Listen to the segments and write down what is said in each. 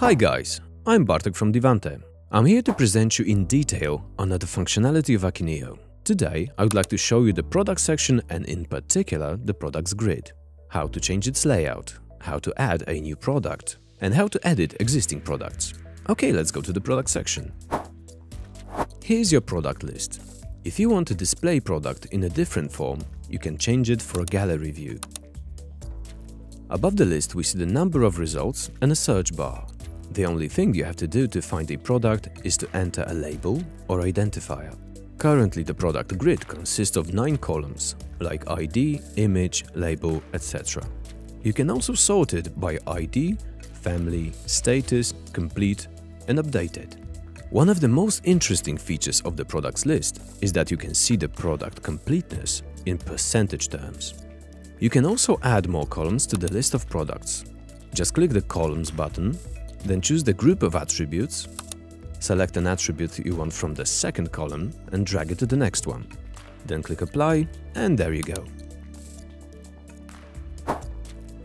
Hi guys, I'm Bartek from Divante. I'm here to present you in detail another functionality of Akeneo. Today I would like to show you the product section and in particular the products grid, how to change its layout, how to add a new product and how to edit existing products. Okay, let's go to the product section. Here's your product list. If you want to display product in a different form, you can change it for a gallery view. Above the list we see the number of results and a search bar. The only thing you have to do to find a product is to enter a label or identifier. Currently the product grid consists of 9 columns like ID, image, label, etc. You can also sort it by ID, family, status, complete and updated. One of the most interesting features of the products list is that you can see the product completeness in percentage terms. You can also add more columns to the list of products. Just click the columns button, then choose the group of attributes, select an attribute you want from the second column and drag it to the next one. Then click apply and there you go.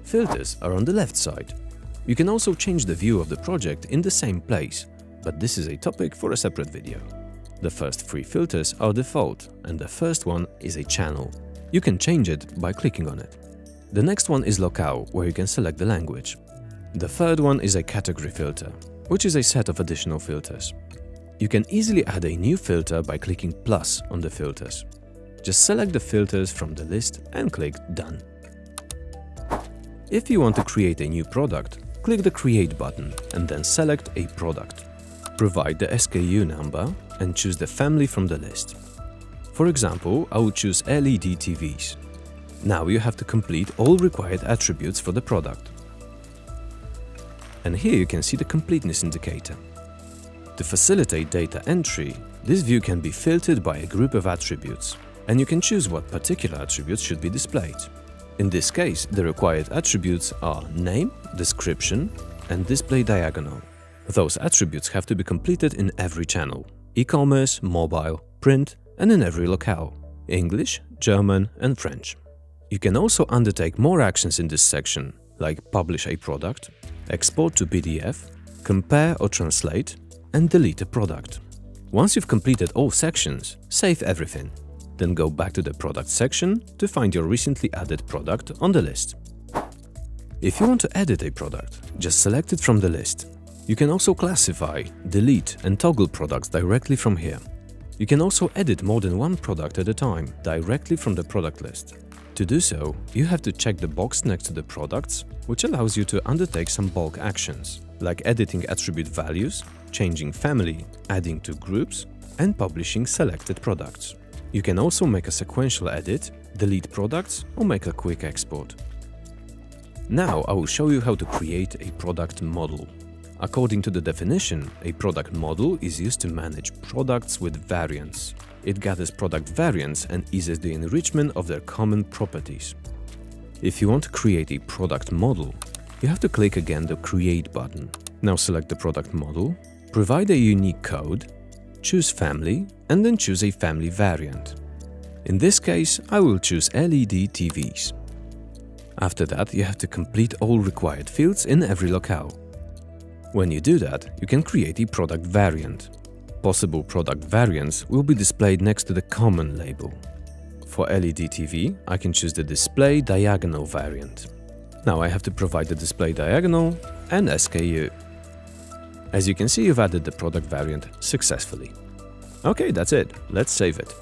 Filters are on the left side. You can also change the view of the project in the same place, but this is a topic for a separate video. The first 3 filters are default and the first one is a channel. You can change it by clicking on it. The next one is locale, where you can select the language. The third one is a category filter, which is a set of additional filters. You can easily add a new filter by clicking plus on the filters. Just select the filters from the list and click done. If you want to create a new product, click the create button and then select a product. Provide the SKU number and choose the family from the list. For example, I would choose LED TVs. Now you have to complete all required attributes for the product. And here you can see the completeness indicator. To facilitate data entry, this view can be filtered by a group of attributes, and you can choose what particular attributes should be displayed. In this case, the required attributes are name, description, and display diagonal. Those attributes have to be completed in every channel – e-commerce, mobile, print, and in every locale – English, German and French. You can also undertake more actions in this section, like publish a product, export to PDF, compare or translate, and delete a product. Once you've completed all sections, save everything. Then go back to the product section to find your recently added product on the list. If you want to edit a product, just select it from the list. You can also classify, delete and toggle products directly from here. You can also edit more than one product at a time, directly from the product list. To do so, you have to check the box next to the products, which allows you to undertake some bulk actions, like editing attribute values, changing family, adding to groups, and publishing selected products. You can also make a sequential edit, delete products, or make a quick export. Now I will show you how to create a product model. According to the definition, a product model is used to manage products with variants. It gathers product variants and eases the enrichment of their common properties. If you want to create a product model, you have to click again the Create button. Now select the product model, provide a unique code, choose Family, and then choose a family variant. In this case, I will choose LED TVs. After that, you have to complete all required fields in every locale. When you do that, you can create a product variant. Possible product variants will be displayed next to the common label. For LED TV, I can choose the display diagonal variant. Now I have to provide the display diagonal and SKU. As you can see, you've added the product variant successfully. Okay, that's it. Let's save it.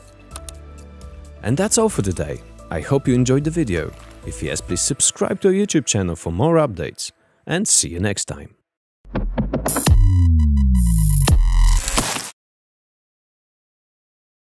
And that's all for today. I hope you enjoyed the video. If yes, please subscribe to our YouTube channel for more updates. And see you next time.